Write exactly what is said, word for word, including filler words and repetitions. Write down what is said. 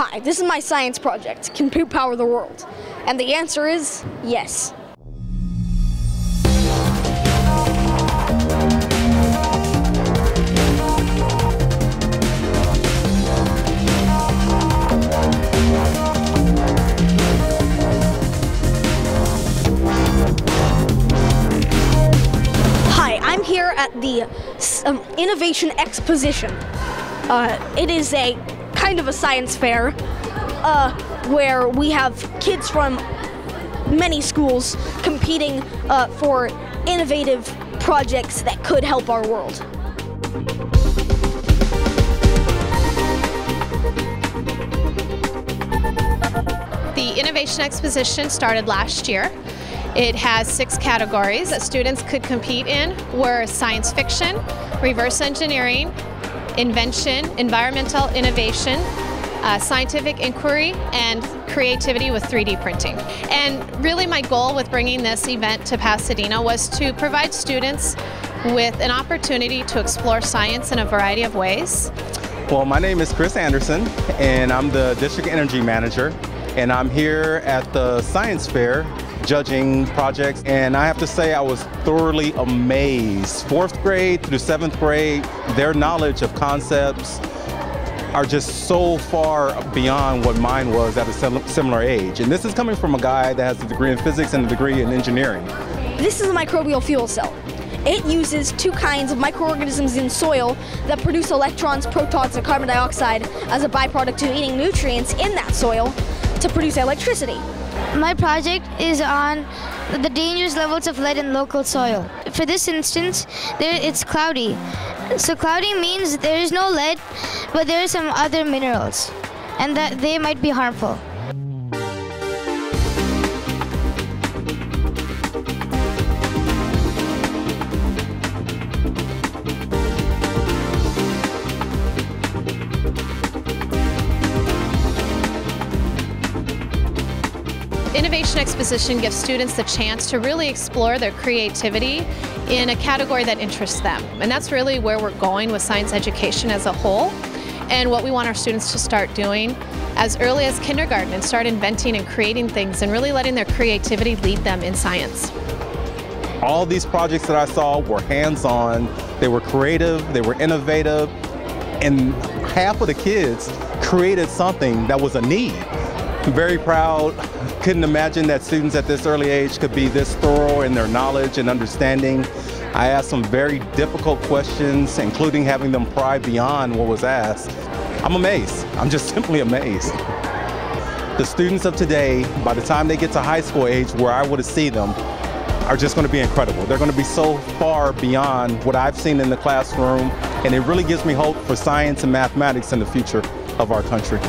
Hi, this is my science project, Can Poop Power the World? And the answer is yes. Here at the um, Innovation Exposition. Uh, it is a kind of a science fair uh, where we have kids from many schools competing uh, for innovative projects that could help our world. The Innovation Exposition started last year. It has six categories that students could compete in, were science fiction, reverse engineering, invention, environmental innovation, uh, scientific inquiry, and creativity with three D printing. And really my goal with bringing this event to Pasadena was to provide students with an opportunity to explore science in a variety of ways. Well, my name is Chris Anderson, and I'm the District Energy Manager, and I'm here at the science fair judging projects, and I have to say I was thoroughly amazed. Fourth grade through seventh grade, their knowledge of concepts are just so far beyond what mine was at a similar age. And this is coming from a guy that has a degree in physics and a degree in engineering. This is a microbial fuel cell. It uses two kinds of microorganisms in soil that produce electrons, protons, and carbon dioxide as a byproduct to eating nutrients in that soil to produce electricity. My project is on the dangerous levels of lead in local soil. For this instance, there, it's cloudy. So cloudy means there is no lead, but there are some other minerals, and that they might be harmful. Innovation Exposition gives students the chance to really explore their creativity in a category that interests them. And that's really where we're going with science education as a whole, and what we want our students to start doing as early as kindergarten and start inventing and creating things and really letting their creativity lead them in science. All these projects that I saw were hands-on, they were creative, they were innovative, and half of the kids created something that was a need. I'm very proud. Couldn't imagine that students at this early age could be this thorough in their knowledge and understanding. I asked some very difficult questions, including having them pry beyond what was asked. I'm amazed. I'm just simply amazed. The students of today, by the time they get to high school age where I would see them, are just going to be incredible. They're going to be so far beyond what I've seen in the classroom, and it really gives me hope for science and mathematics in the future of our country.